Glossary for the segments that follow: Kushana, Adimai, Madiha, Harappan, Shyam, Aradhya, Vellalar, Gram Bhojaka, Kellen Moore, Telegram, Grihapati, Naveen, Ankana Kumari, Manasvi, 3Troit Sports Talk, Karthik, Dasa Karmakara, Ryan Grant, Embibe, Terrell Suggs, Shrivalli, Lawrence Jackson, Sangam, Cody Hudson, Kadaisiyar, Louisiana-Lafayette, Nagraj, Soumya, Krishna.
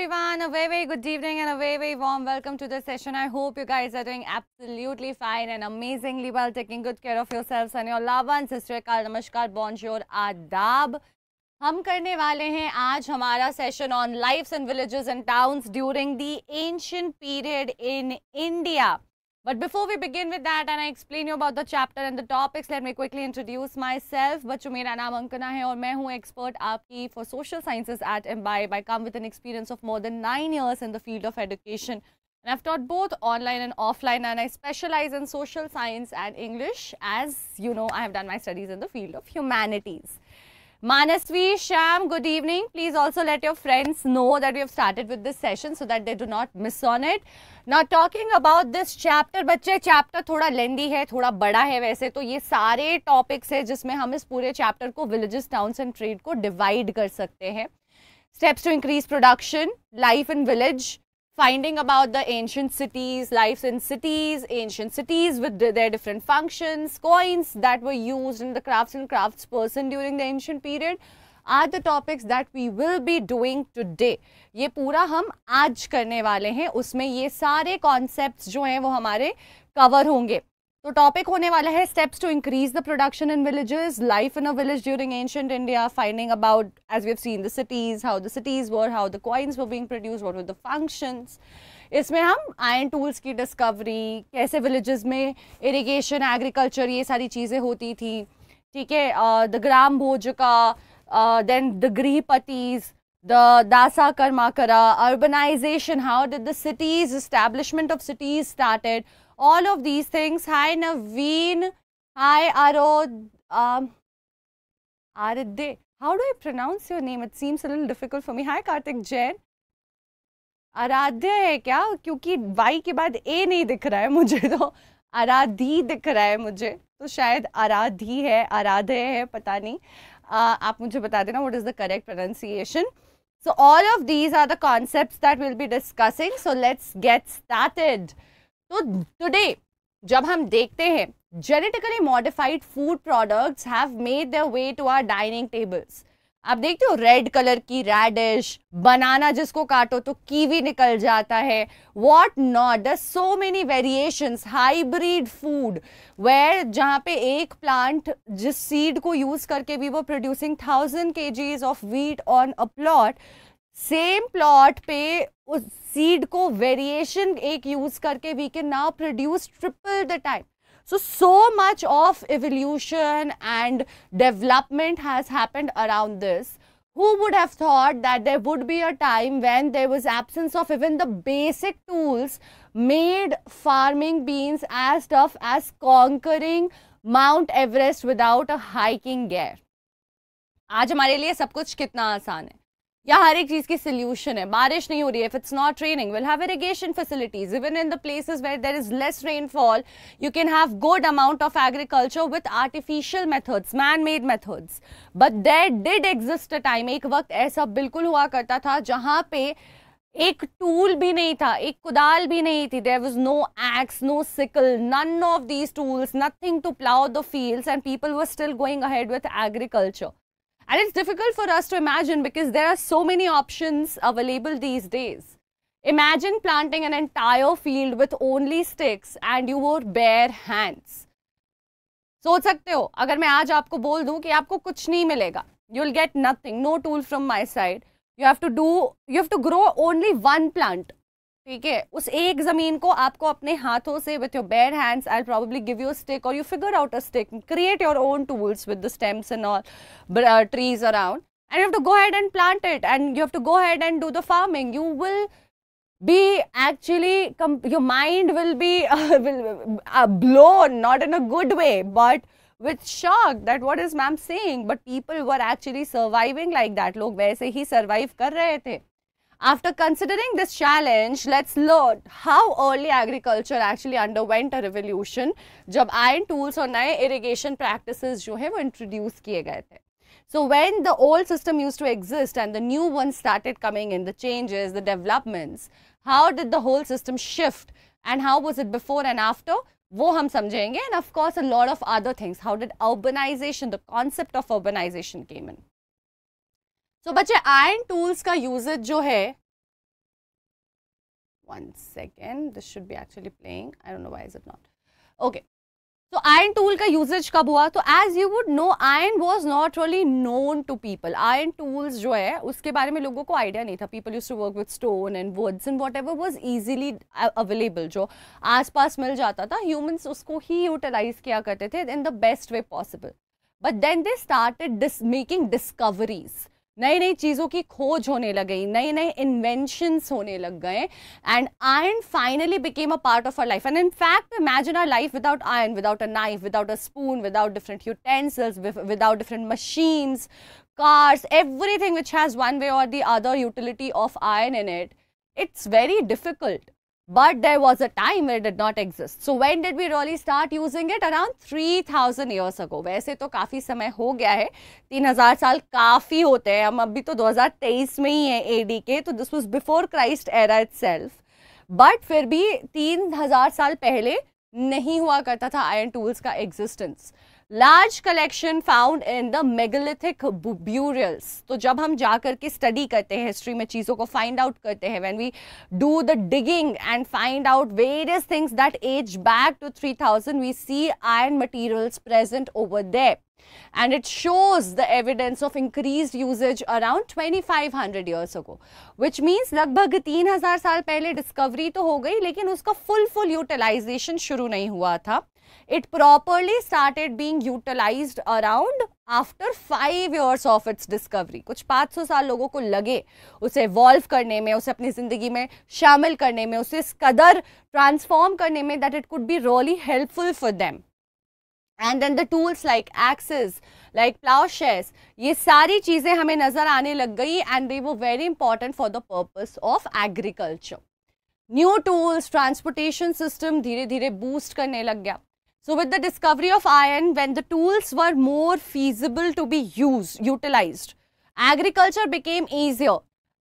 everyone, a very, very good evening and a very, very warm welcome to the session. I hope you guys are doing absolutely fine and amazingly well, taking good care of yourselves and your loved ones. Sasrikal, namaskar, bonjour, adab. हम करने वाले हैं आज हमारा session on lifes and villages and towns during the ancient period in India. But before we begin with that and I explain you about the chapter and the topics, let me quickly introduce myself. बच्चों मेरा नाम अंकना है और मैं हूँ expert आपकी for social sciences at Embibe. I come with an experience of more than 9 years in the field of education. And I've taught both online and offline and I specialize in social science and English. As you know, I have done my studies in the field of humanities. Manasvi, Sham, good evening. Please also let your friends know that we have started with this session so that they do not miss on it. Now talking about this chapter, बच्चे chapter थोड़ा lengthy है, थोड़ा बड़ा है वैसे तो ये सारे topics है जिसमें हम इस पूरे chapter को villages, towns and trade को divide कर सकते हैं. Steps to increase production, life in village, finding about the ancient cities, lives in cities, ancient cities with their different functions, coins that were used in the crafts and craftsperson during the ancient period are the topics that we will be doing today. ये पूरा हम आज करने वाले हैं, उसमें ये सारे concepts जो हैं वो हमारे cover होंगे. तो topic होने वाला है steps to increase the production in villages, life in a village during ancient India, finding about, as we have seen, the cities, how the cities were, how the coins were being produced, what were the functions. इसमें हम iron tools की discovery, कैसे villages में irrigation, agriculture ये सारी चीज़ें होती थी, ठीक है, the Gram Bhojaka, then the Grihapatis, the Dasa Karmakara, urbanization, how did the cities, establishment of cities started. All of these things. Hi Naveen, hi Arod, Aridde. How do I pronounce your name? It seems a little difficult for me. Hi Kartik Jain. Aradhya है क्या? क्योंकि Y के बाद A नहीं दिख रहा है मुझे तो आराधी दिख रहा है मुझे तो शायद आराधी है आराध्य है पता नहीं आप मुझे बता देना what is the correct pronunciation. So all of these are the concepts that we'll be discussing. So let's get started. So today, जब हम देखते हैं genetically modified food products have made their way to our dining tables. आप देखते हो red colour की radish, banana जिसको काटो तो कीवी निकल जाता है. What not? There's so many variations, hybrid food, where जहाँ पे एक plant जिस seed को use करके we were producing 1000 kgs of wheat on a plot. Same plot पे उस सीड को वेरिएशन एक यूज करके we can now produce triple the time. So much of evolution and development has happened around this. Who would have thought that there would be a time when there was absence of even the basic tools made farming beans as tough as conquering Mount Everest without a hiking gear. आज हमारे लिए सब कुछ कितना आसान है या हर एक चीज़ की सोल्यूशन है. बारिश नहीं हो रही है, if it's not raining will have irrigation facilities. Even in the places where there is less rainfall you can have good amount of agriculture with artificial methods, man made methods. But there did exist a time, एक वक्त ऐसा बिल्कुल हुआ करता था जहाँ पे एक टूल भी नहीं था, एक कुदाल भी नहीं थी. There was no axe, no sickle, none of these tools, nothing to plough the fields and people were still going ahead with agriculture. And it's difficult for us to imagine because there are so many options available these days. Imagine planting an entire field with only sticks and your bare hands. सोच सकते हो अगर मैं आज आपको बोल दूं कि आपको कुछ नहीं मिलेगा, you will get nothing, no tool from my side. You have to grow only one plant. ठीक है, उस एक ज़मीन को आपको अपने हाथों से with your bare hands, I'll probably give you a stick or you figure out a stick, create your own tools with the stems and all trees around and you have to go ahead and plant it and you have to go ahead and do the farming. You will be actually, your mind will be blown, not in a good way but with shock that what is ma'am saying. But people were actually surviving like that, लोग वैसे ही survive कर रहे थे. After considering this challenge, let's learn how early agriculture actually underwent a revolution जब iron tools और नए irrigation practices जो है वो introduce किए गए थे. So when the old system used to exist and the new one started coming in, the changes, the developments, how did the whole system shift and how was it before and after? वो हम समझेंगे. And of course a lot of other things. How did urbanization, the concept of urbanization came in? तो बच्चे iron tools का usage जो है One second, this should be actually playing. I don't know why is it not. Okay. So iron tool ka usage kab hua? So as you would know, iron was not really known to people. Iron tools jo hai, uske baare mein logo ko idea nahi tha. People used to work with stone and woods and whatever was easily available. Jo aas paas mil jata tha, humans usko hi utilize kiya karte the in the best way possible. But then they started making discoveries. नई नई चीज़ों की खोज होने लग गई, नए नए इन्वेंशंस होने लग गए, and iron finally became a part of our life. And in fact imagine our life without iron, without a knife, without a spoon, without different utensils, without different machines, cars, everything which has one way or the other utility of iron in it. It's very difficult. But there was a time where it did not exist. So when did we really start using it? Around 3000 years ago. वैसे तो काफ़ी समय हो गया है, 3000 साल काफ़ी होते हैं. हम अभी तो 2023 में ही हैं AD के, तो this was before Christ era itself. But फिर भी 3000 साल पहले नहीं हुआ करता था iron tools का existence. Large collection found in the megalithic burials. तो जब हम जा करके study करते हैं history में, चीज़ों को find out करते हैं, when we do the digging and find out various things that age back to 3000, we see iron materials present over there. And it shows the evidence of increased usage around 2500 years ago, which means लगभग 3000 साल पहले discovery तो हो गई, लेकिन उसका full utilization शुरू नहीं हुआ था. It properly started being utilized around after 5 years of its discovery. कुछ 500 साल लोगों को लगे उसे evolve करने में, उसे अपनी ज़िंदगी में शामिल करने में, उसे इस कदर transform करने में that it could be really helpful for them. And then the tools like axes, like plowshares, ये सारी चीज़ें हमें नज़र आने लग गई, and they were very important for the purpose of agriculture. New tools, transportation system धीरे धीरे boost करने लग गया. So with the discovery of iron, when the tools were more feasible to be used, utilized, agriculture became easier.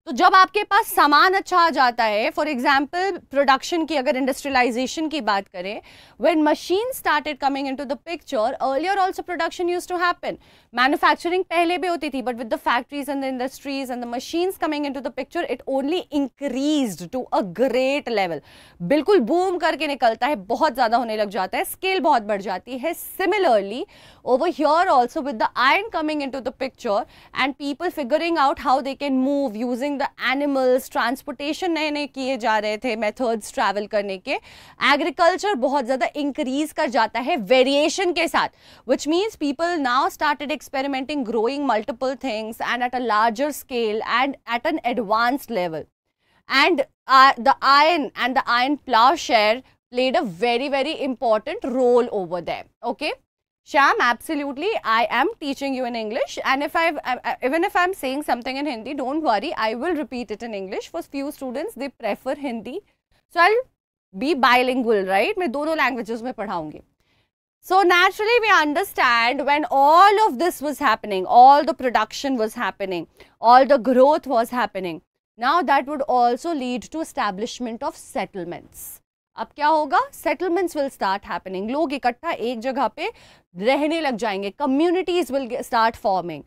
तो जब आपके पास सामान अच्छा आ जाता है, for example, production की अगर industrialization की बात करें, when machines started coming into the picture, earlier also production used to happen. Manufacturing पहले भी होती थी, but with the factories and the industries and the machines coming into the picture, it only increased to a great level. बिल्कुल boom करके निकलता है, बहुत ज़्यादा होने लग जाता है, scale बहुत बढ़ जाती है. Similarly, over here also with the iron coming into the picture and people figuring out how they can move using the animals, transportation नए नए किए जा रहे थे, methods travel करने के, agriculture बहुत ज़्यादा increase कर जाता है variation के साथ, which means people now started experimenting, growing multiple things and at a larger scale and at an advanced level. And the iron plowshare played a very important role over there. Okay. Shyam, absolutely, I am teaching you in English, and if even if I'm saying something in Hindi, don't worry, I will repeat it in English. For few students, they prefer Hindi, so I'll be bilingual, right? मैं दोनों languages में पढ़ाऊँगी. So naturally, we understand when all of this was happening, all the production was happening, all the growth was happening. Now that would also lead to establishment of settlements. अब क्या होगा? Settlements will start happening. लोग इकट्ठा एक जगह पे रहने लग जाएंगे. Communities will start forming,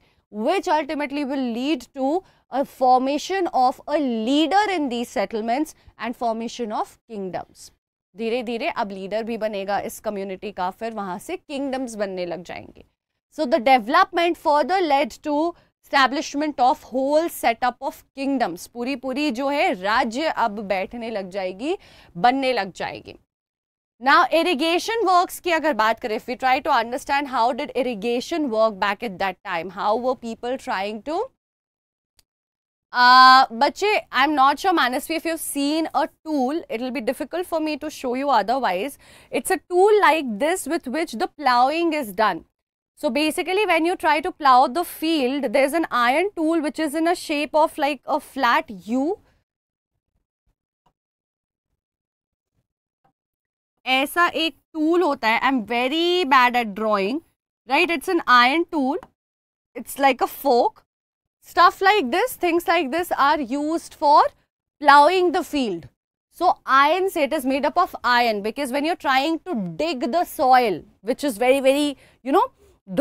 which ultimately will lead to a formation of a leader in these settlements and formation of kingdoms. धीरे धीरे अब leader भी बनेगा इस community का, फिर वहाँ से kingdoms बनने लग जाएंगे. So the development further led to establishment of whole setup of kingdoms. पूरी जो है राज्य अब बैठने लग जाएगी, बनने लग जाएगी. Now irrigation works की अगर बात करें, if we try to understand how did irrigation work back at that time, how were people trying to बच्चे, I'm not sure, Manasvi, if you've seen a tool, it'll be difficult for me to show you otherwise. It's a tool like this with which the ploughing is done. So basically when you try to plow the field, there's an iron tool which is in a shape of like a flat U. ऐसा एक tool होता है, I'm very bad at drawing, right? It's an iron tool, it's like a fork. Stuff like this, things like this are used for plowing the field. So iron, say it is made up of iron, because when you're trying to dig the soil, which is very, very, you know,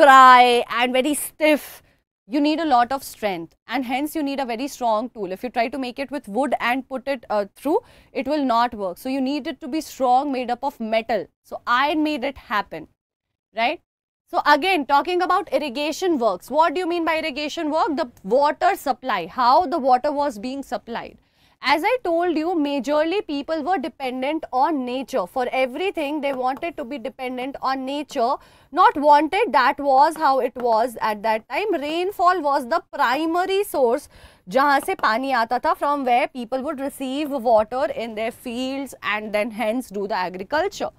dry and very stiff, you need a lot of strength, and hence you need a very strong tool. If you try to make it with wood and put it through, it will not work. So you need it to be strong, made up of metal. So I made it happen, right? So again, talking about irrigation works, what do you mean by irrigation work? The water supply, how the water was being supplied. As I told you, majorly people were dependent on nature. For everything, they wanted to be dependent on nature. Not wanted, that was how it was at that time. Rainfall was the primary source jahan se pani aata tha, from where people would receive water in their fields and then hence do the agriculture.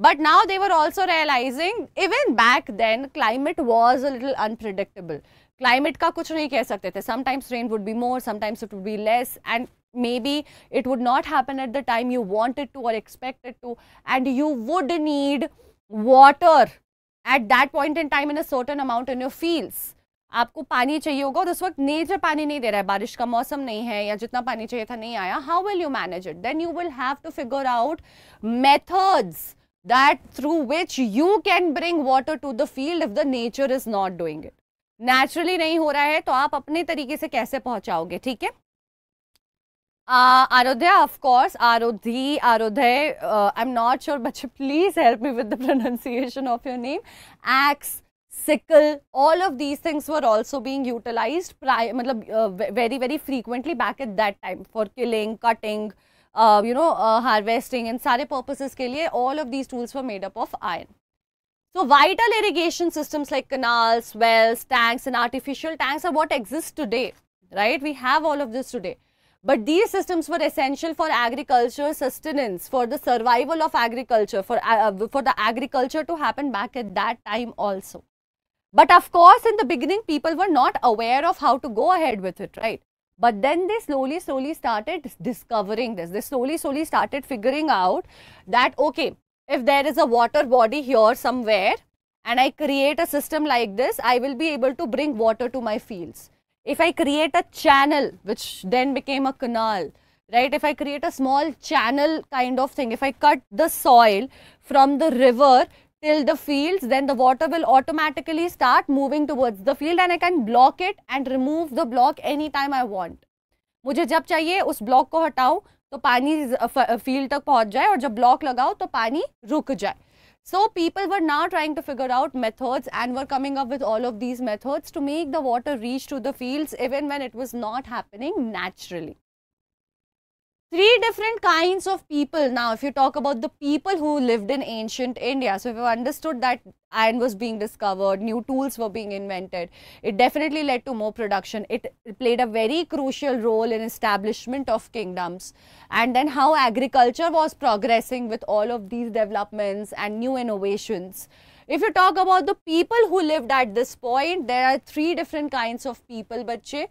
But now they were also realizing, even back then, climate was a little unpredictable. Climate ka kuch nahi keh sakte the. Sometimes rain would be more, sometimes it would be less, and maybe it would not happen at the time you wanted to or expected to, and you would need water at that point in time in a certain amount in your fields. आपको पानी चाहिए होगा और उस वक्त nature पानी नहीं दे रहा है, बारिश का मौसम नहीं है या जितना पानी चाहिए था नहीं आया. How will you manage it? Then you will have to figure out methods that through which you can bring water to the field if the nature is not doing it. Naturally नहीं हो रहा है तो आप अपने तरीके से कैसे पहुंचाओगे, ठीक है? Arodhya, of course, Arodhi, Arodhay, I'm not sure, but please help me with the pronunciation of your name. Axe, sickle, all of these things were also being utilized very, very frequently back at that time for killing, cutting, harvesting and sare purposes ke liye, all of these tools were made up of iron. So, vital irrigation systems like canals, wells, tanks and artificial tanks are what exists today, right? We have all of this today. But these systems were essential for agriculture sustenance, for the survival of agriculture, for the agriculture to happen back at that time also. But of course, in the beginning, people were not aware of how to go ahead with it, right? But then they slowly started discovering this. They slowly started figuring out that, okay, if there is a water body here somewhere and I create a system like this, I will be able to bring water to my fields. If I create a channel, which then became a canal, right? If I create a small channel kind of thing, if I cut the soil from the river till the fields, then the water will automatically start moving towards the field and I can block it and remove the block anytime I want. मुझे जब चाहिए उस block को हटाऊं तो पानी field तक पहुंच जाए और जब block लगाऊं तो पानी रुक जाए. So people were now trying to figure out methods and were coming up with all of these methods to make the water reach to the fields even when it was not happening naturally. Three different kinds of people. Now if you talk about the people who lived in ancient India, so if you understood that iron was being discovered, new tools were being invented, it definitely led to more production. It played a very crucial role in establishment of kingdoms, and then how agriculture was progressing with all of these developments and new innovations. If you talk about the people who lived at this point, there are three different kinds of people, bachche,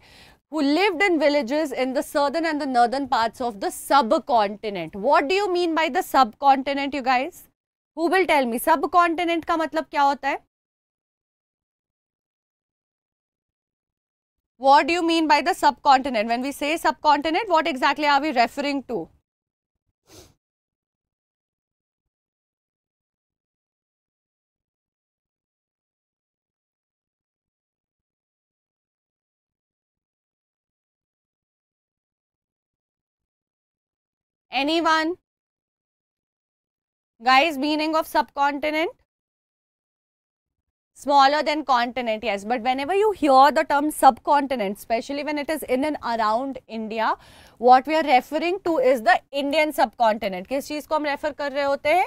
who lived in villages in the southern and the northern parts of the subcontinent. What do you mean by the subcontinent, you guys? Who will tell me? Subcontinent का मतलब क्या होता है? What do you mean by the subcontinent? When we say subcontinent, what exactly are we referring to? Anyone? Guys, meaning of subcontinent? Smaller than continent, yes. But whenever you hear the term subcontinent, especially when it is in and around India, what we are referring to is the Indian subcontinent. किस चीज़ को हम refer कर रहे होते हैं?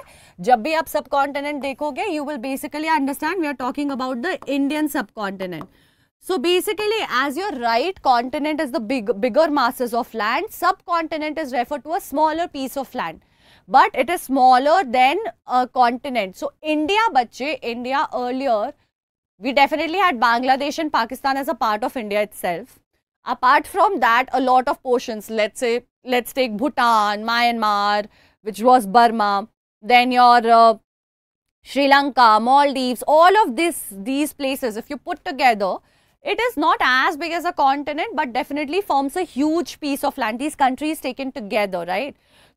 जब भी आप subcontinent देखोगे, you will basically understand we are talking about the Indian subcontinent. So basically, as your right continent is the bigger masses of land, subcontinent is referred to a smaller piece of land. But it is smaller than a continent. So India, bachche, India earlier, we definitely had Bangladesh and Pakistan as a part of India itself. Apart from that, a lot of portions, let's take Bhutan, Myanmar, which was Burma, then your Sri Lanka, Maldives, all of these places, if you put together, it is not as big as a continent, but definitely forms a huge piece of land. These countries taken together, right?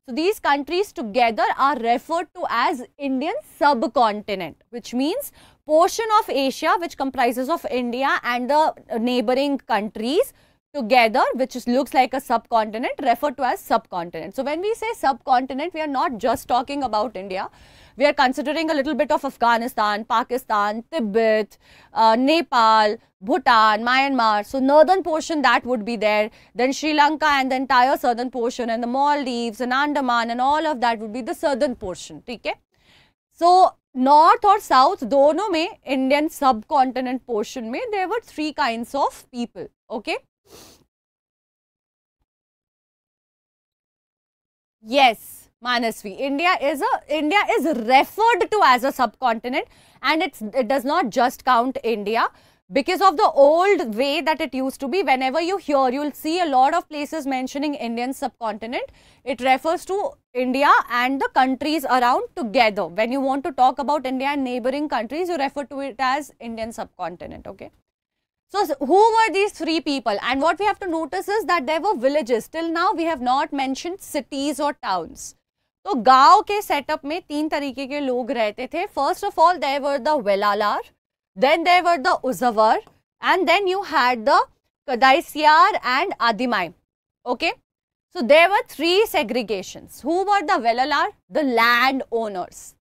So these countries together are referred to as Indian subcontinent, which means portion of Asia which comprises of India and the neighboring countries together, which looks like a subcontinent, referred to as subcontinent. So, when we say subcontinent, we are not just talking about India. We are considering a little bit of Afghanistan, Pakistan, Tibet, Nepal, Bhutan, Myanmar. So, northern portion that would be there, then Sri Lanka and the entire southern portion and the Maldives and Andaman and all of that would be the southern portion. Okay? So, north or south, dono mein, Indian subcontinent portion mein, there were three kinds of people. Okay? Yes, Manasvi, India is referred to as a subcontinent, and it does not just count India because of the old way that it used to be. Whenever you hear, you will see a lot of places mentioning Indian subcontinent. It refers to India and the countries around together. When you want to talk about India and neighboring countries, you refer to it as Indian subcontinent. Okay. So, who were these three people? And what we have to notice is that there were villages. Till now, we have not mentioned cities or towns. So, gaon ke setup mein teen tarike ke log rehte the. First of all, there were the Vellalar, then there were the Uzhavar, and then you had the Kadaisiyar and Adimai. Okay. So, there were three segregations. Who were the Vellalar? The land owners.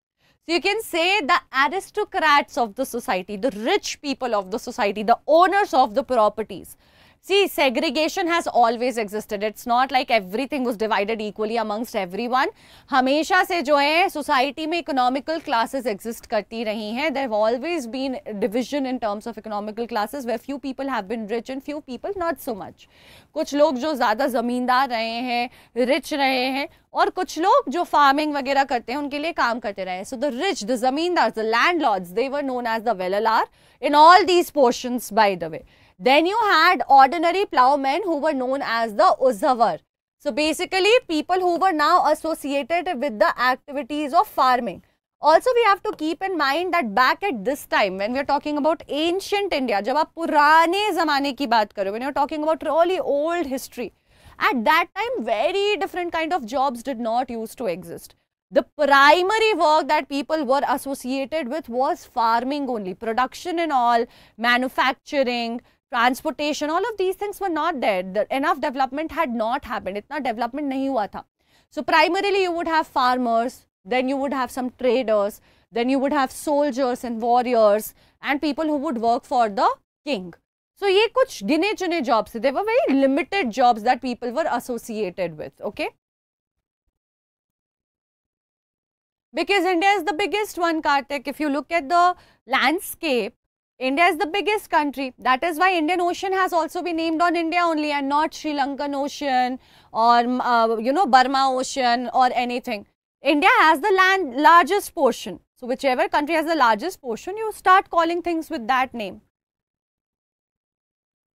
So, you can say the aristocrats of the society, the rich people of the society, the owners of the properties. See, segregation has always existed. It's not like everything was divided equally amongst everyone. Hamesha se jo hai, society mein economical classes exist karti rahi hai. There have always been division in terms of economical classes where few people have been rich and few people not so much. Kuch log jo zyada zamindar rahe hai, rich rahe hai, aur kuch log jo farming वगैरह करते हैं उनके लिए काम करते रहे. So the rich, the zamindars, the landlords, they were known as the Vellalar in all these portions, by the way. Then you had ordinary ploughmen who were known as the Uzhavar. So basically people who were now associated with the activities of farming. Also we have to keep in mind that back at this time when we are talking about ancient India, jab aap purane zamane ki baat karo, when you are talking about really old history, at that time very different kind of jobs did not used to exist. The primary work that people were associated with was farming only, production and all, manufacturing, transportation, all of these things were not there. Enough development had not happened. Itna development nahi hua tha. So primarily you would have farmers, then you would have some traders, then you would have soldiers and warriors and people who would work for the king. So ye kuch gine chune jobs. They were very limited jobs that people were associated with. Okay. Because India is the biggest one, Karthik. If you look at the landscape, India is the biggest country. That is why Indian Ocean has also been named on India only and not Sri Lankan Ocean or, you know, Burma Ocean or anything. India has the largest portion. So, whichever country has the largest portion, you start calling things with that name.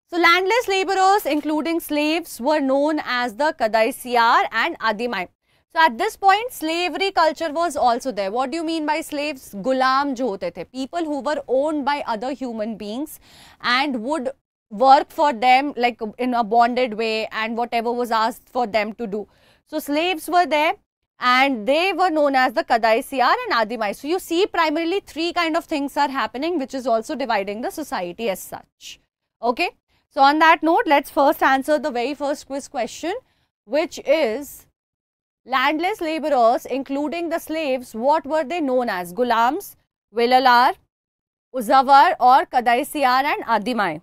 So, landless laborers, including slaves, were known as the Kadaisiyar and Adimai. So, at this point, slavery culture was also there. What do you mean by slaves? Gulam jo hote the, people who were owned by other human beings and would work for them like in a bonded way and whatever was asked for them to do. So, slaves were there and they were known as the Kadaisiyar and Adimai. So, you see primarily three kind of things are happening, which is also dividing the society as such. Okay. So, on that note, let's first answer the very first quiz question, which is... Landless laborers, including the slaves, what were they known as? Gulams, Vellalar, Uzhavar or Kadaisiyar and Adimai.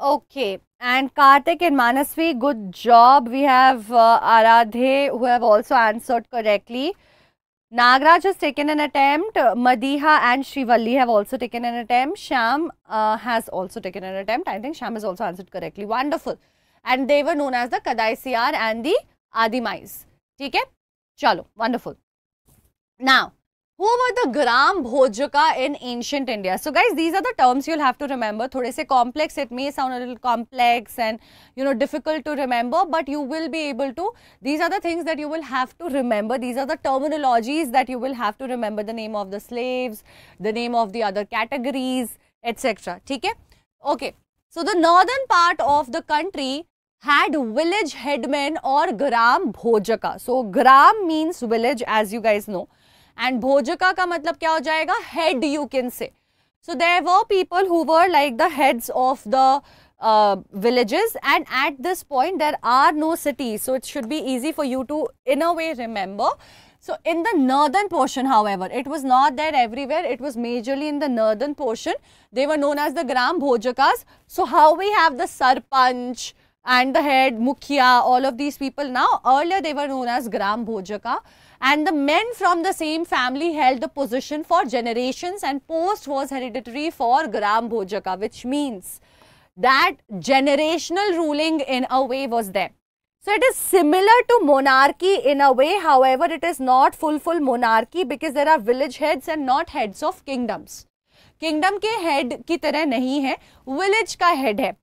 Okay, and Kartik and Manasvi, good job. We have Aradhe who have also answered correctly. Nagraj has taken an attempt. Madiha and Shrivalli have also taken an attempt. Shyam has also taken an attempt. I think Shyam has also answered correctly. Wonderful. And they were known as the Kadaisiyar and the Adimais. Okay? Chalo, wonderful. Now, who were the Gram Bhojaka in ancient India? So guys, these are the terms you'll have to remember. Thode se complex, it may sound a little complex and you know difficult to remember, but you will be able to. These are the things that you will have to remember. These are the terminologies that you will have to remember. The name of the slaves, the name of the other categories, etc. Okay. So the northern part of the country had village headmen or Gram Bhojaka. So Gram means village, as you guys know. And Bhojaka ka matlab kya ho jayega? Head, you can say. So there were people who were like the heads of the villages, and at this point there are no cities. So it should be easy for you to in a way remember. So in the northern portion, however, it was not there everywhere. It was majorly in the northern portion. They were known as the Gram Bhojakas. So how we have the Sarpanch and the head, Mukhya, all of these people now, earlier they were known as Gram Bhojaka. And the men from the same family held the position for generations, and post was hereditary for Gram Bhojaka, which means that generational ruling in a way was there. So it is similar to monarchy in a way, however it is not full monarchy because there are village heads and not heads of kingdoms. Kingdom ke head ki tarah nahi hai, village ka head hai.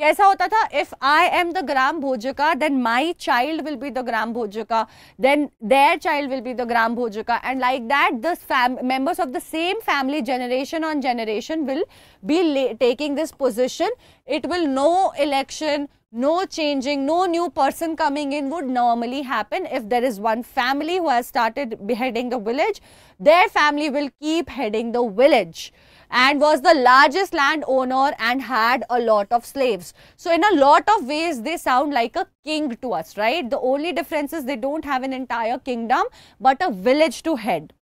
Kaisa hota tha? If I am the Gram Bhojaka, then my child will be the Gram Bhojaka, then their child will be the Gram Bhojaka, and like that the members of the same family generation on generation will be taking this position. It will no election, no changing, no new person coming in would normally happen. If there is one family who has started heading the village, their family will keep heading the village. And was the largest landowner and had a lot of slaves. So in a lot of ways, they sound like a king to us, right? The only difference is they don't have an entire kingdom, but a village to head.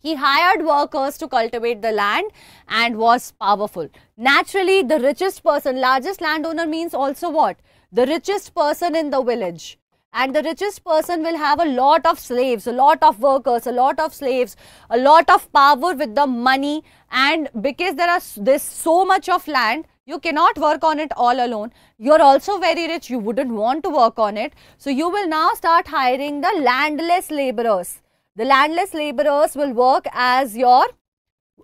He hired workers to cultivate the land and was powerful. Naturally, the richest person, largest landowner means also what? The richest person in the village. And the richest person will have a lot of slaves, a lot of workers, a lot of slaves, a lot of power with the money. And because there's so much of land, you cannot work on it all alone. You're also very rich, you wouldn't want to work on it. So you will now start hiring the landless laborers. The landless laborers will work as your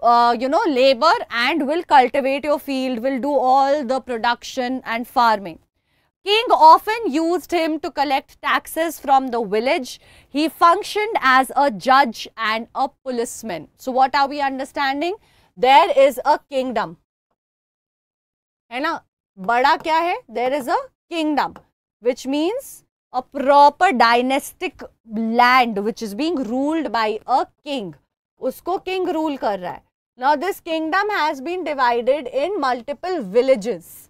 labor and will cultivate your field, will do all the production and farming. King often used him to collect taxes from the village. He functioned as a judge and a policeman. So what are we understanding? There is a kingdom. Hai na? Bada kya hai? There is a kingdom, which means a proper dynastic land which is being ruled by a king. Usko king rule kar raha hai. Now this kingdom has been divided in multiple villages.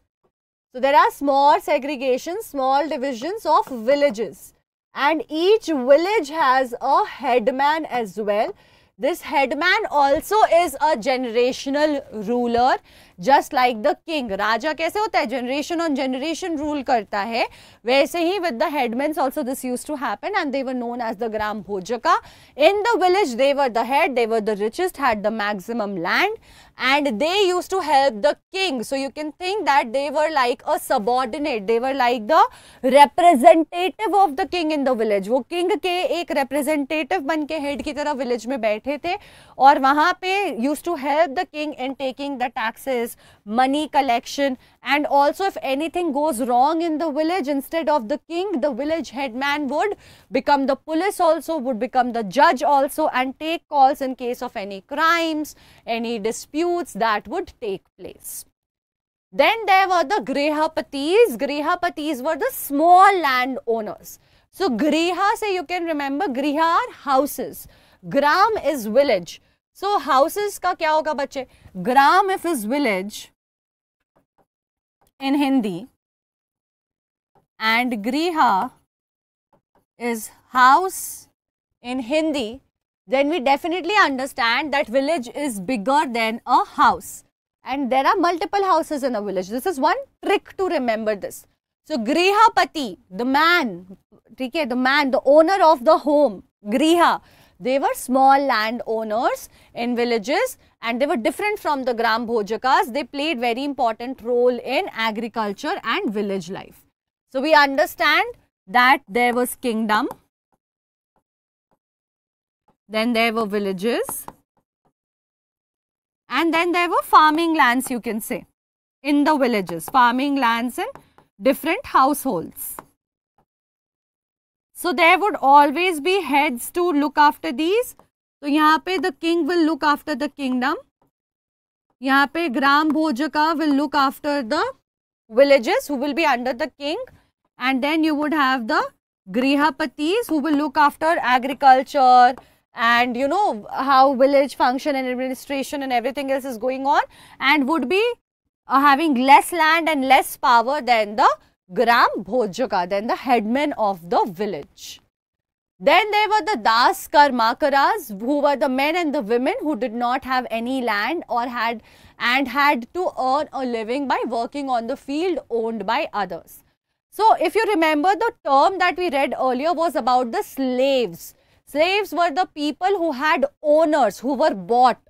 So there are small segregations, small divisions of villages, and each village has a headman as well. This headman also is a generational ruler, just like the king. Raja kaise hota hai? Generation on generation rule karta hai. Waise hi with the headmen also this used to happen, and they were known as the Gram Bhojaka. In the village they were the head, they were the richest, had the maximum land, and they used to help the king. So you can think that they were like a subordinate, they were like the representative of the king in the village. Wo king ke ek representative ban ke head ki tarah village mein baithe the aur wahan pe used to help the king in taking the taxes, money collection, and also if anything goes wrong in the village, instead of the king, the village headman would become the police also, would become the judge also, and take calls in case of any crimes, any disputes that would take place. Then there were the Grihapatis. Grihapatis were the small land owners. So Griha se you can remember, Griha are houses. Gram is village. So houses ka kya hoga bache? Gram if is village in Hindi, and Griha is house in Hindi, then we definitely understand that village is bigger than a house. And there are multiple houses in a village. This is one trick to remember this. So, Grihapati, the man, the owner of the home, Griha, they were small land owners in villages and they were different from the Gram Bhojakas. They played very important role in agriculture and village life. So, we understand that there was kingdom, then there were villages, and then there were farming lands, you can say, in the villages, farming lands in different households. So, there would always be heads to look after these. So, yahan pe the king will look after the kingdom. Yahan pe Gram Bhojaka will look after the villages who will be under the king. And then you would have the Grihapatis who will look after agriculture and you know how village function and administration and everything else is going on, and would be having less land and less power than the Gram Bhojaka, than the headman of the village. Then there were the Das Karmakaras, who were the men and the women who did not have any land or had to earn a living by working on the field owned by others. So, if you remember, the term that we read earlier was about the slaves. Slaves were the people who had owners, who were bought.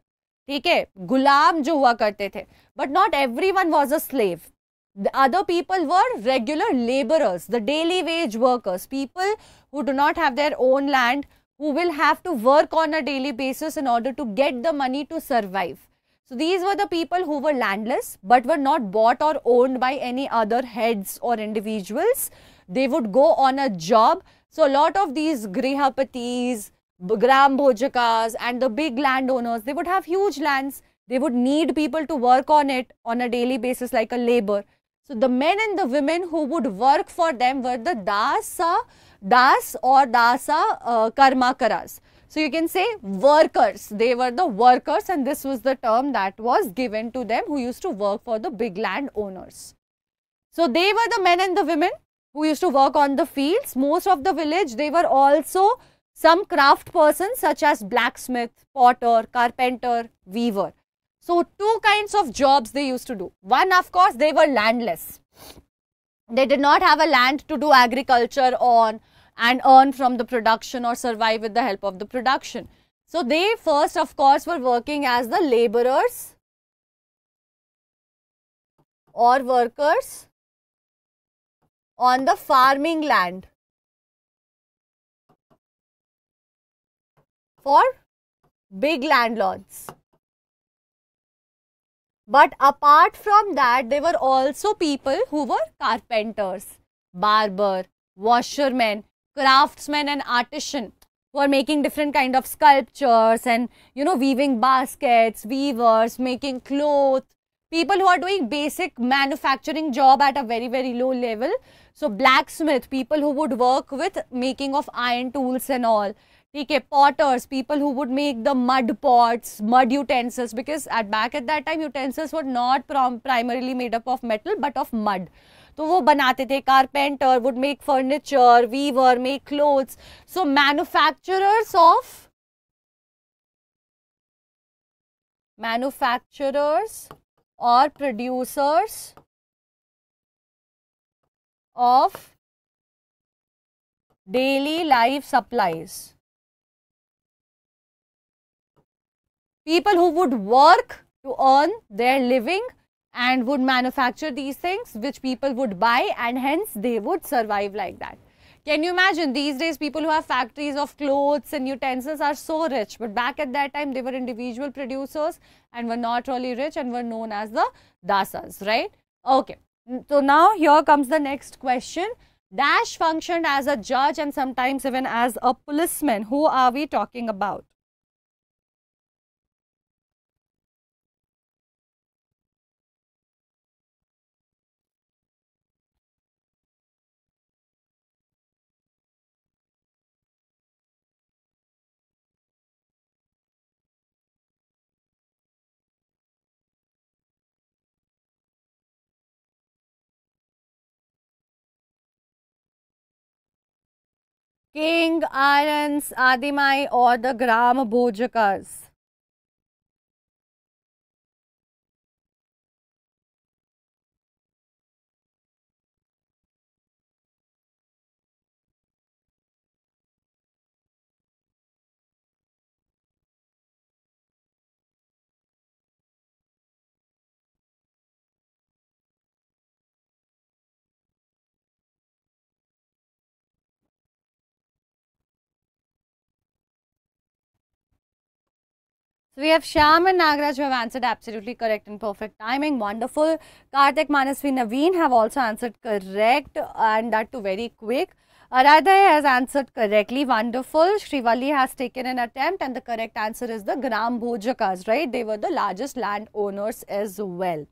Okay? Gulam jo hua karte the. But not everyone was a slave. The other people were regular laborers, the daily wage workers, people who do not have their own land, who will have to work on a daily basis in order to get the money to survive. So, these were the people who were landless but were not bought or owned by any other heads or individuals. They would go on a job. So, a lot of these Grihapatis, Gram Bhojakas and the big landowners, they would have huge lands. They would need people to work on it on a daily basis like a labor. So, the men and the women who would work for them were the Dasa Karmakaras. So, you can say workers. They were the workers, and this was the term that was given to them who used to work for the big land owners. So, they were the men and the women who used to work on the fields. Most of the village, they were also some craft persons such as blacksmith, potter, carpenter, weaver. So, two kinds of jobs they used to do. One, of course, they were landless. They did not have a land to do agriculture on and earn from the production or survive with the help of the production. So, they first, of course, were working as the laborers or workers on the farming land for big landlords. But apart from that, there were also people who were carpenters, barber, washermen, craftsmen and artisan, who are making different kind of sculptures and you know weaving baskets, weavers, making clothes, people who are doing basic manufacturing job at a very, very low level. So, blacksmith, people who would work with making of iron tools and all. Potters, people who would make the mud pots, mud utensils, because back at that time utensils were not primarily made up of metal but of mud. So, wo banate the. Carpenter would make furniture, weaver make clothes. So, manufacturers or producers of daily life supplies. People who would work to earn their living and would manufacture these things which people would buy, and hence they would survive like that. Can you imagine? These days people who have factories of clothes and utensils are so rich, but back at that time they were individual producers and were not really rich and were known as the Dasas, right? Okay. So, now here comes the next question. Dash functioned as a judge and sometimes even as a policeman. Who are we talking about? King, Irons, Adimai or the Gram Bhojakas? So we have Shyam and Nagraj who have answered absolutely correct and perfect timing. Wonderful. Karthik, Manasvi, Naveen have also answered correct and that too very quick. Aradhya has answered correctly. Wonderful. Shrivali has taken an attempt and the correct answer is the Gram Bhojakas, right? They were the largest landowners as well.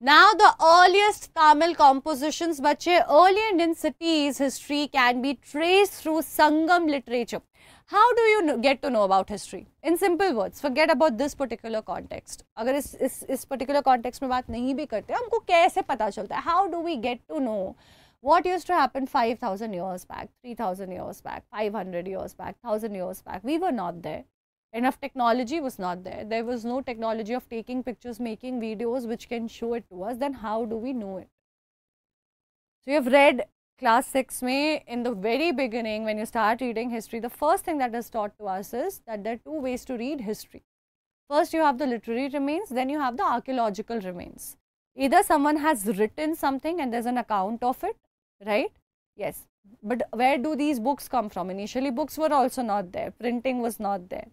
Now the earliest Tamil compositions, bache, early Indian cities history can be traced through Sangam literature. How do you get to know about history? In simple words, forget about this particular context. Agar is particular context mein baat nahi bhi karte, humko kaise pata chalta hai? How do we get to know what used to happen 5,000 years back, 3,000 years back, 500 years back, 1,000 years back? We were not there. Enough technology was not there. There was no technology of taking pictures, making videos which can show it to us. Then how do we know it? So you have read Class 6 mein, in the very beginning when you start reading history, the first thing that is taught to us is that there are two ways to read history. First you have the literary remains, then you have the archaeological remains. Either someone has written something and there is an account of it, right? Yes. But where do these books come from? Initially books were also not there, printing was not there.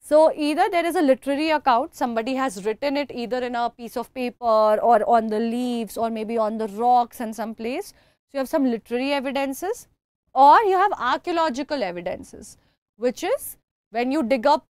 So either there is a literary account, somebody has written it either in a piece of paper or on the leaves or maybe on the rocks in some place. So you have some literary evidences, or you have archaeological evidences, which is when you dig up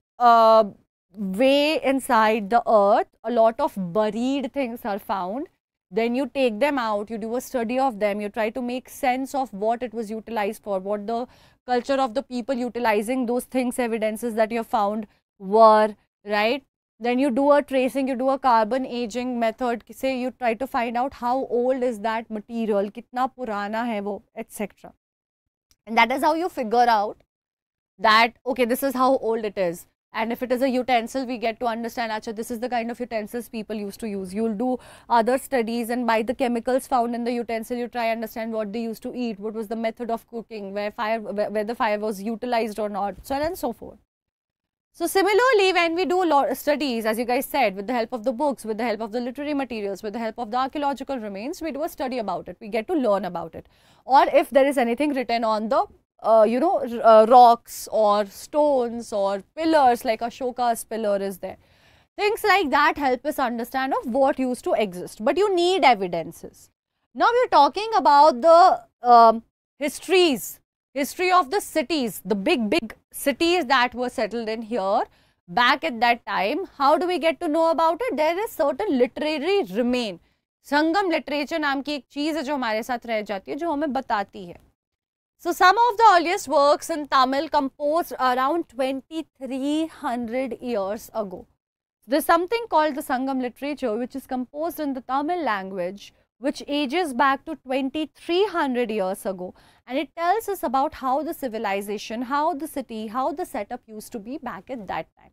way inside the earth, a lot of buried things are found, then you take them out, you do a study of them, you try to make sense of what it was utilized for, what the culture of the people utilizing those things, evidences that you have found were, right? Then you do a tracing, you do a carbon aging method, say you try to find out how old is that material, kitna purana hai wo, etc. And that is how you figure out that, okay, this is how old it is. And if it is a utensil, we get to understand, achha, this is the kind of utensils people used to use. You'll do other studies and by the chemicals found in the utensil, you try understand what they used to eat, what was the method of cooking, where the fire was utilized or not, so on and so forth. So similarly, when we do studies, as you guys said, with the help of the books, with the help of the literary materials, with the help of the archaeological remains, we do a study about it. We get to learn about it. Or if there is anything written on the, rocks or stones or pillars, like Ashoka's pillar is there. Things like that help us understand of what used to exist. But you need evidences. Now we are talking about the history of the cities, the big cities that were settled in here back at that time. How do we get to know about it? There is certain literary remain. Sangam literature naam ki ek cheez hai jo humare saath reh jati hai, jo hume batati hai. So some of the earliest works in Tamil composed around 2300 years ago. There is something called the Sangam literature which is composed in the Tamil language, which ages back to 2300 years ago, and it tells us about how the civilization, how the city, how the setup used to be back at that time.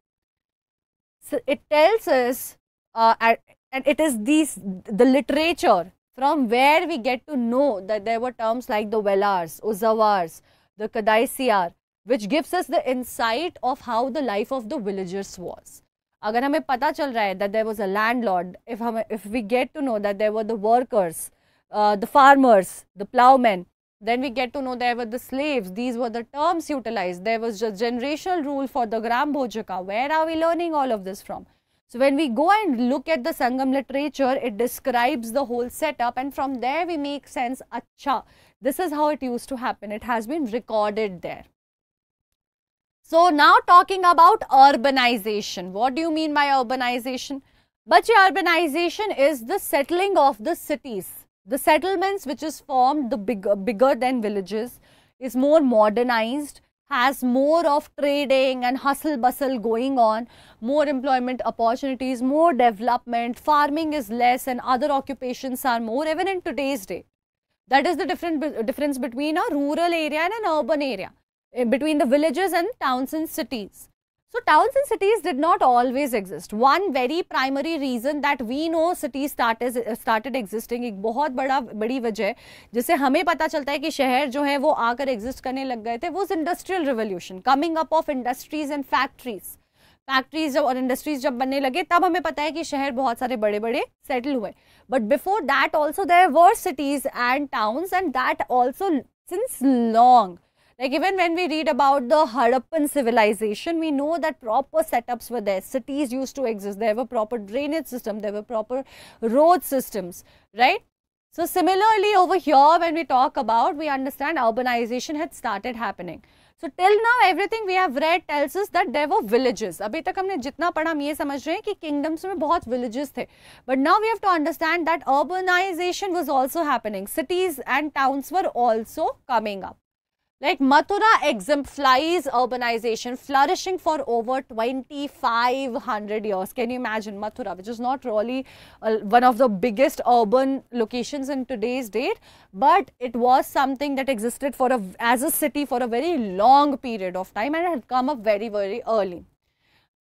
So it tells us, and it is the literature from where we get to know that there were terms like the Vellars, Uzhavars, the Kadaisiyar, which gives us the insight of how the life of the villagers was. Agar hame pata chal raha hai that there was a landlord, if we get to know that there were the workers, the farmers, the ploughmen, then we get to know there were the slaves. These were the terms utilized. There was a generational rule for the Gram Bhojaka. Where are we learning all of this from? So when we go and look at the Sangam literature, it describes the whole setup, and from there we make sense, achha, this is how it used to happen. It has been recorded there. So now talking about urbanization. What do you mean by urbanization? Bache, urbanization is the settling of the cities. The settlements which is formed, the bigger than villages, is more modernized, has more of trading and hustle bustle going on, more employment opportunities, more development, farming is less and other occupations are more, even in today's day. That is the difference between a rural area and an urban area, between the villages and towns and cities. So towns and cities did not always exist. One very primary reason that we know cities started existing, एक बहुत बड़ी वजह जिससे हमें पता चलता है कि शहर जो है वो आकर exist करने लग गए थे, was industrial revolution, coming up of industries and factories. Factories और industries जब बनने लगे तब हमें पता है कि शहर बहुत सारे बड़े-बड़े settle हुए. But before that also there were cities and towns, and that also since long. Like even when we read about the Harappan civilization, we know that proper setups were there, cities used to exist, there were proper drainage systems, there were proper road systems, right? So, similarly over here when we talk about, we understand urbanization had started happening. So, till now everything we have read tells us that there were villages. Abhi tak humne jitna padha hum ye samajh rahe hain ki kingdoms mein bahut villages the. But now we have to understand that urbanization was also happening. Cities and towns were also coming up. Like Mathura exemplifies urbanization, flourishing for over 2500 years. Can you imagine Mathura, which is not really one of the biggest urban locations in today's date, but it was something that existed for as a city for a very long period of time and had come up very, very early.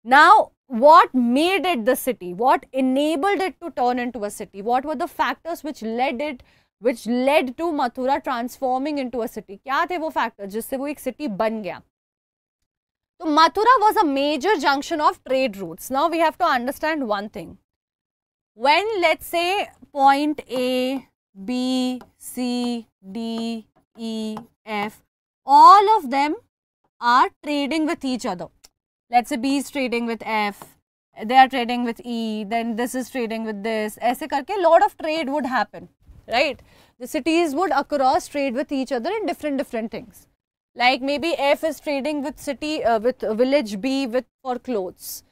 Now, what made it the city? What enabled it to turn into a city? What were the factors which led to Mathura transforming into a city? Kya the wo factor jisse wo ek city ban gaya? So, Mathura was a major junction of trade routes. Now, we have to understand one thing. When, let's say, point A, B, C, D, E, F, all of them are trading with each other. Let's say B is trading with F, they are trading with E, then this is trading with this. Aise karke a lot of trade would happen. Right, the cities would across trade with each other in different things. Like maybe F is trading with village B for clothes,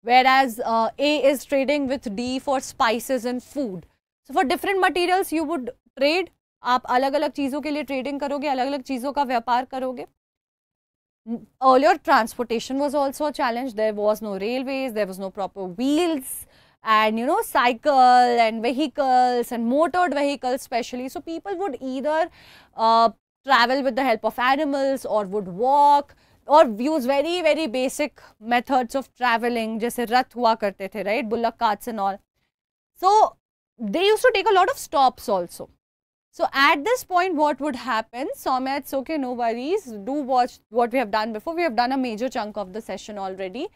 whereas A is trading with D for spices and food. So for different materials you would trade. आप अलग-अलग चीजों के लिए trading करोगे, अलग-अलग चीजों का व्यापार करोगे. Earlier transportation was also a challenge. There was no railways, there was no proper wheels. And you know, cycle and vehicles and motored vehicles especially. So, people would either travel with the help of animals or would walk or use very, very basic methods of traveling, jaise rath hua karte the, right, bullock carts and all. So, they used to take a lot of stops also. So, at this point, what would happen? Soumya, it's okay, no worries, do watch what we have done before. We have done a major chunk of the session already.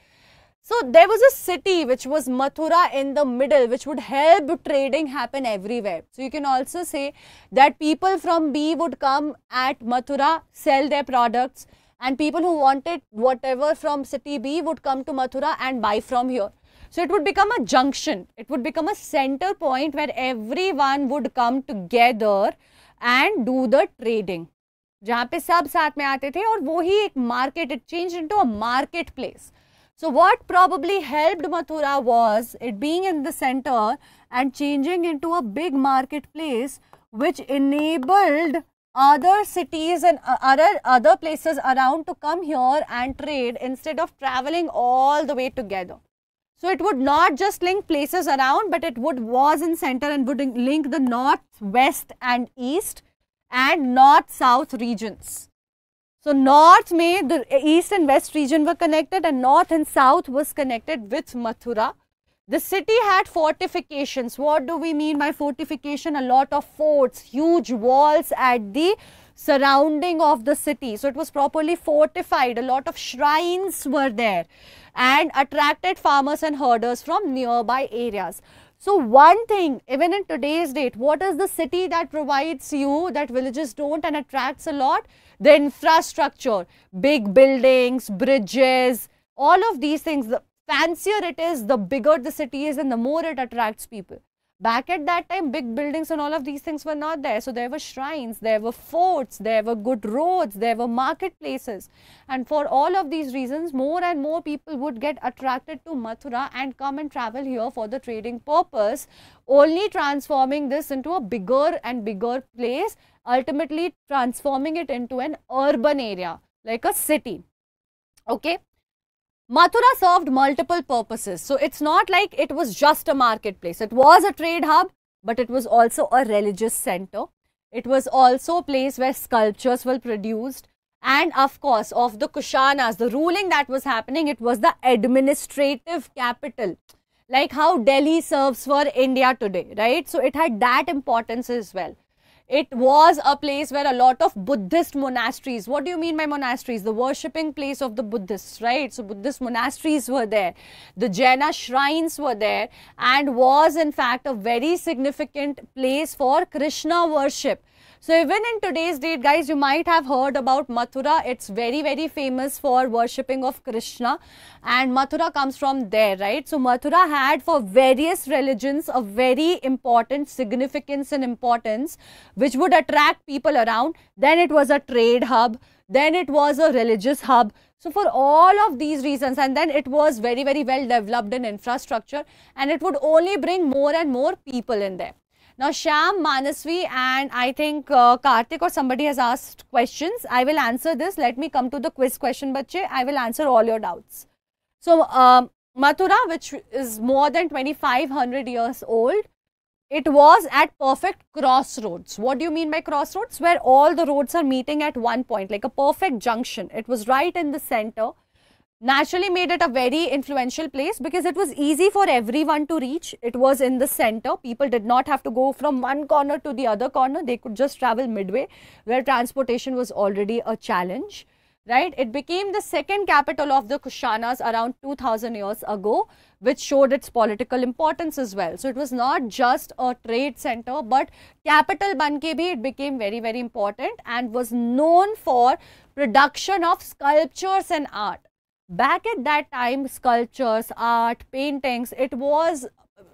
So, there was a city which was Mathura in the middle, which would help trading happen everywhere. So, you can also say that people from B would come at Mathura, sell their products, and people who wanted whatever from city B would come to Mathura and buy from here. So, it would become a junction. It would become a center point where everyone would come together and do the trading. Jahan pe sab saath mein aate the aur wohi ek market, it changed into a marketplace. So, what probably helped Mathura was it being in the center and changing into a big marketplace which enabled other cities and other places around to come here and trade instead of traveling all the way together. So, it would not just link places around, but it was in center and would link the north, west and east and north, south regions. So, north mein, the east and west region were connected and north and south was connected with Mathura. The city had fortifications. What do we mean by fortification? A lot of forts, huge walls at the surrounding of the city. So, it was properly fortified. A lot of shrines were there and attracted farmers and herders from nearby areas. So, one thing, even in today's date, what is the city that provides you that villages don't and attracts a lot? The infrastructure, big buildings, bridges, all of these things. The fancier it is, the bigger the city is and the more it attracts people. Back at that time, big buildings and all of these things were not there. So, there were shrines, there were forts, there were good roads, there were marketplaces. And for all of these reasons, more and more people would get attracted to Mathura and come and travel here for the trading purpose, only transforming this into a bigger and bigger place, ultimately transforming it into an urban area, like a city. Okay. Mathura served multiple purposes. So, it's not like it was just a marketplace. It was a trade hub, but it was also a religious center. It was also a place where sculptures were produced. And of course, of the Kushanas, the ruling that was happening, it was the administrative capital. Like how Delhi serves for India today, right? So, it had that importance as well. It was a place where a lot of Buddhist monasteries, what do you mean by monasteries? The worshipping place of the Buddhists, right? So, Buddhist monasteries were there, the Jaina shrines were there, and was in fact a very significant place for Krishna worship. So even in today's date, guys, you might have heard about Mathura. It's very, very famous for worshipping of Krishna, and Mathura comes from there, right? So Mathura had for various religions a very important significance and importance which would attract people around. Then it was a trade hub, then it was a religious hub. So for all of these reasons, and then it was very, very well developed in infrastructure, and it would only bring more and more people in there. Now Shyam, Manasvi, and I think Karthik or somebody has asked questions. I will answer this. Let me come to the quiz question, bachche. I will answer all your doubts. So Mathura, which is more than 2500 years old, it was at perfect crossroads. What do you mean by crossroads? Where all the roads are meeting at one point, like a perfect junction. It was right in the center. Naturally made it a very influential place because it was easy for everyone to reach. It was in the center. People did not have to go from one corner to the other corner. They could just travel midway, where transportation was already a challenge, right? It became the second capital of the Kushanas around 2000 years ago, which showed its political importance as well. So it was not just a trade center, but capital banke bhi it became very, very important, and was known for production of sculptures and art. Back at that time, sculptures, art, paintings, it was,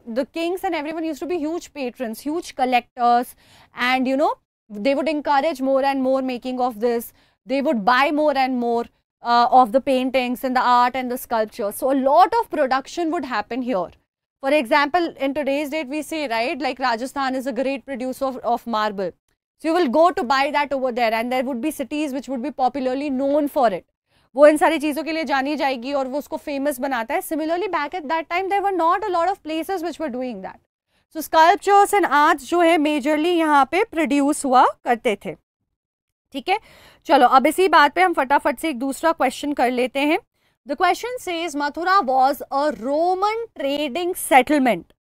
the kings and everyone used to be huge patrons, huge collectors, and you know, they would encourage more and more making of this. They would buy more and more of the paintings and the art and the sculptures. So a lot of production would happen here. For example, in today's date we say, right, like Rajasthan is a great producer of marble. So you will go to buy that over there, and there would be cities which would be popularly known for it. वो इन सारी चीज़ों के लिए जानी जाएगी और वो उसको famous बनाता है. Similarly, back at that time, there were not a lot of places which were doing that. So sculptures and arts जो है majorly यहाँ पे produce हुआ करते थे. ठीक है, चलो अब इसी बात पे हम फटाफट से एक दूसरा क्वेश्चन कर लेते हैं. The question says Mathura was a Roman trading settlement.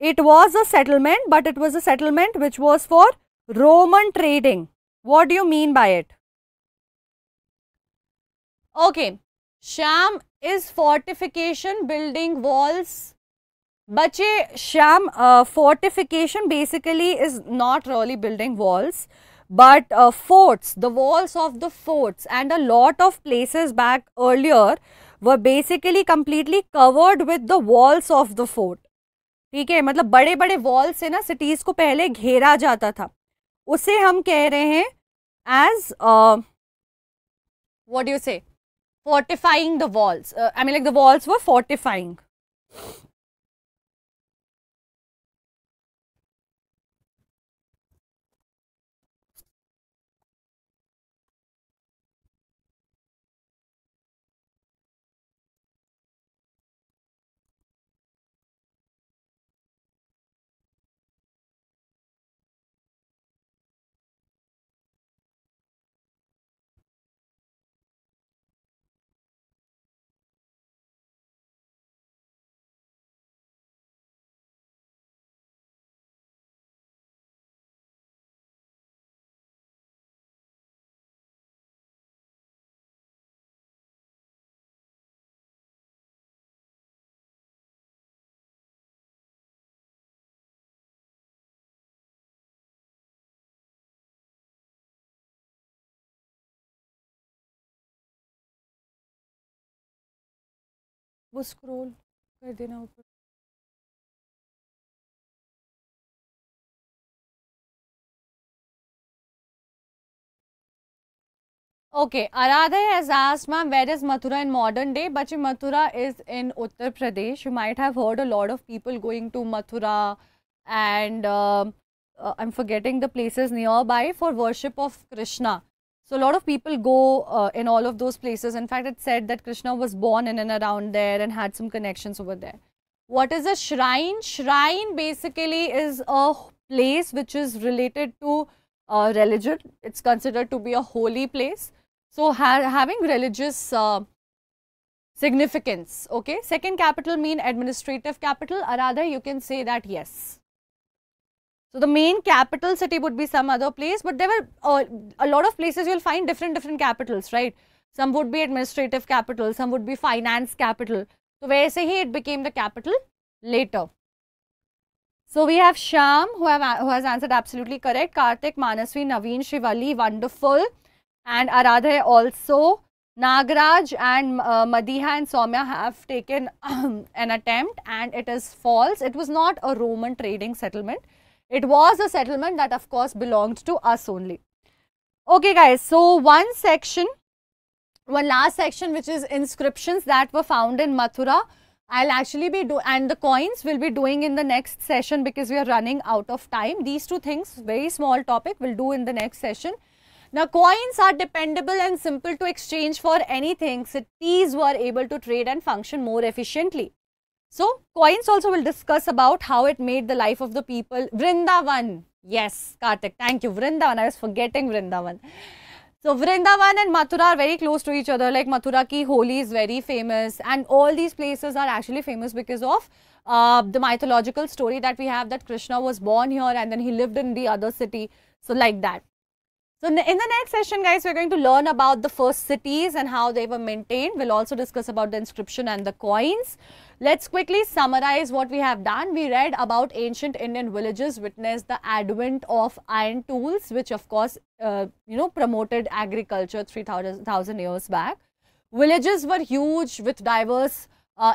It was a settlement, but it was a settlement which was for Roman trading. What do you mean by it? Okay, Shyam is fortification, building walls. Bache, Shyam, fortification basically is not really building walls, but forts, the walls of the forts, and a lot of places back earlier were basically completely covered with the walls of the fort. ठीक है, मतलब बड़े बड़े walls से ना cities को पहले घेरा जाता था. उसे हम कह रहे हैं as what do you say? Fortifying the walls. I mean, like the walls were fortifying. वो स्क्रॉल कर देना ऊपर. Okay, Aradha has asked, ma'am, where is Mathura in modern day? But Mathura is in Uttar Pradesh. You might have heard a lot of people going to Mathura, and I'm forgetting the places nearby, for worship of Krishna. So a lot of people go in all of those places. In fact, it said that Krishna was born in and around there and had some connections over there. What is a shrine? Shrine basically is a place which is related to religion. It's considered to be a holy place. So having religious significance. Okay. Second capital mean administrative capital. Aradha, you can say that yes. So the main capital city would be some other place, but there were a lot of places you will find different capitals, right? Some would be administrative capital, some would be finance capital. So वैसे ही it became the capital later. So we have Shyam who has answered absolutely correct. Karthik, Manasvi, Naveen, Shivali, wonderful. And Aradhay also. Nagraj and Madiha and Soumya have taken an attempt and it is false. It was not a Roman trading settlement. It was a settlement that of course belonged to us only. Okay guys, so one last section which is inscriptions that were found in Mathura. I'll actually be and the coins will be doing in the next session because we are running out of time. These two things, very small topic, we'll do in the next session. Now, coins are dependable and simple to exchange for anything. Cities were able to trade and function more efficiently. So, coins also will discuss about how it made the life of the people. Vrindavan. Yes, Karthik, thank you. Vrindavan, I was forgetting Vrindavan. So, Vrindavan and Mathura are very close to each other, like Mathura ki Holi is very famous and all these places are actually famous because of the mythological story that we have that Krishna was born here and then he lived in the other city, so like that. So, in the next session guys, we are going to learn about the first cities and how they were maintained. We will also discuss about the inscription and the coins. Let's quickly summarize what we have done. We read about ancient Indian villages witnessed the advent of iron tools, which of course promoted agriculture 3,000 years back. Villages were huge with diverse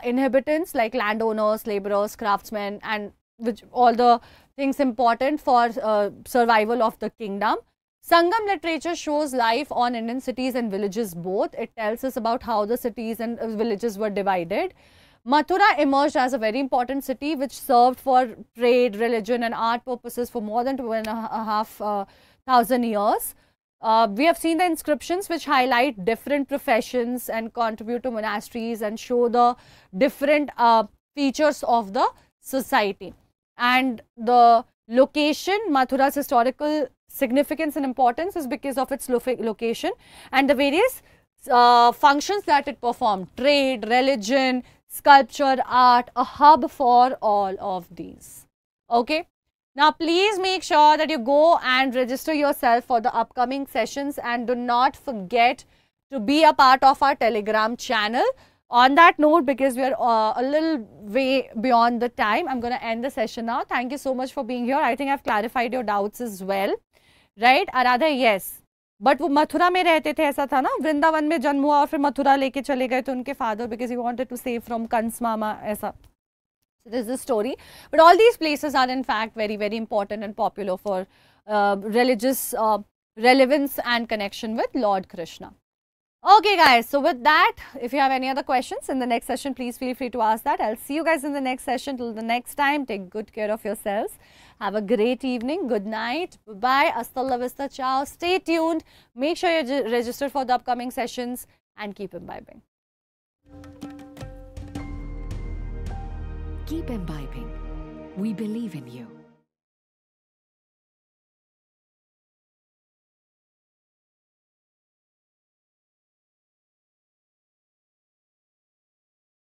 inhabitants like landowners, laborers, craftsmen, and which all the things important for survival of the kingdom. Sangam literature shows life on Indian cities and villages both. It tells us about how the cities and villages were divided. Mathura emerged as a very important city which served for trade, religion and art purposes for more than 2,500 years. We have seen the inscriptions which highlight different professions and contribute to monasteries and show the different features of the society. And the location, Mathura's historical significance and importance is because of its location and the various functions that it performed, trade, religion, sculpture, art, a hub for all of these. Okay. Now, please make sure that you go and register yourself for the upcoming sessions and do not forget to be a part of our Telegram channel. On that note, because we are a little way beyond the time, I'm going to end the session now. Thank you so much for being here. I think I've clarified your doubts as well. Right? Aradha, yes. But वो मथुरा में रहते थे ऐसा था ना, वृंदावन में जन्म हुआ और फिर मथुरा लेके चले गए तो उनके father because he wanted to save from Kans Mama ऐसा. So this is the story. But all these places are in fact very, very important and popular for religious relevance and connection with Lord Krishna. Okay guys, so with that, if you have any other questions in the next session, please feel free to ask that. I'll see you guys in the next session. Till the next time, take good care of yourselves. Have a great evening. Good night. Bye-bye. Hasta la vista. Ciao. Stay tuned. Make sure you're registered for the upcoming sessions and keep imbibing. Keep imbibing. We believe in you.